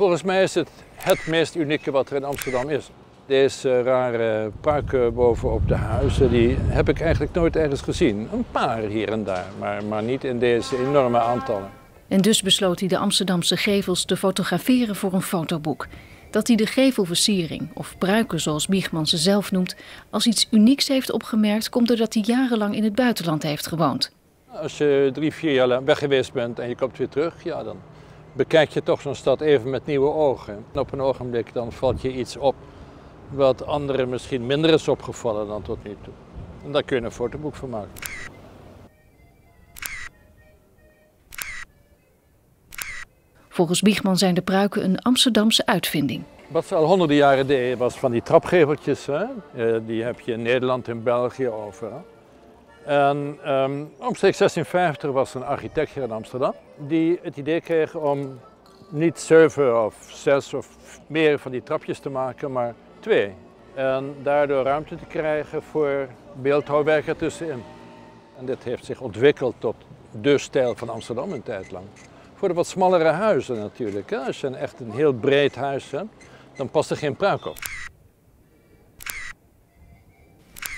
Volgens mij is het het meest unieke wat er in Amsterdam is. Deze rare puiken bovenop de huizen, die heb ik eigenlijk nooit ergens gezien. Een paar hier en daar, maar niet in deze enorme aantallen. En dus besloot hij de Amsterdamse gevels te fotograferen voor een fotoboek. Dat hij de gevelversiering, of pruiken zoals Biegman ze zelf noemt, als iets unieks heeft opgemerkt, komt doordat hij jarenlang in het buitenland heeft gewoond. Als je 3, 4 jaar weg geweest bent en je komt weer terug, ja, dan bekijk je toch zo'n stad even met nieuwe ogen. En op een ogenblik dan valt je iets op wat anderen misschien minder is opgevallen dan tot nu toe. En daar kun je een fotoboek van maken. Volgens Biegman zijn de pruiken een Amsterdamse uitvinding. Wat ze al honderden jaren deden was van die trapgeveltjes. Hè? Die heb je in Nederland, in België, overal. En omstreeks 1650 was er een architect hier in Amsterdam die het idee kreeg om niet 7 of 6 of meer van die trapjes te maken, maar 2. En daardoor ruimte te krijgen voor beeldhouwwerk ertussenin. En dit heeft zich ontwikkeld tot de stijl van Amsterdam een tijd lang. Voor de wat smallere huizen natuurlijk. Hè. Als je echt een heel breed huis hebt, dan past er geen pruik op.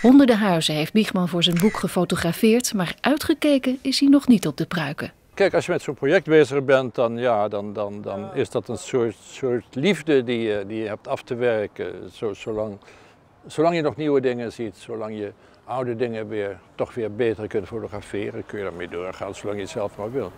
Honderden huizen heeft Biegman voor zijn boek gefotografeerd, maar uitgekeken is hij nog niet op de pruiken. Kijk, als je met zo'n project bezig bent, dan is dat een soort liefde die je hebt af te werken. Zolang je nog nieuwe dingen ziet, zolang je oude dingen toch weer beter kunt fotograferen, kun je daarmee doorgaan, zolang je het zelf maar wilt.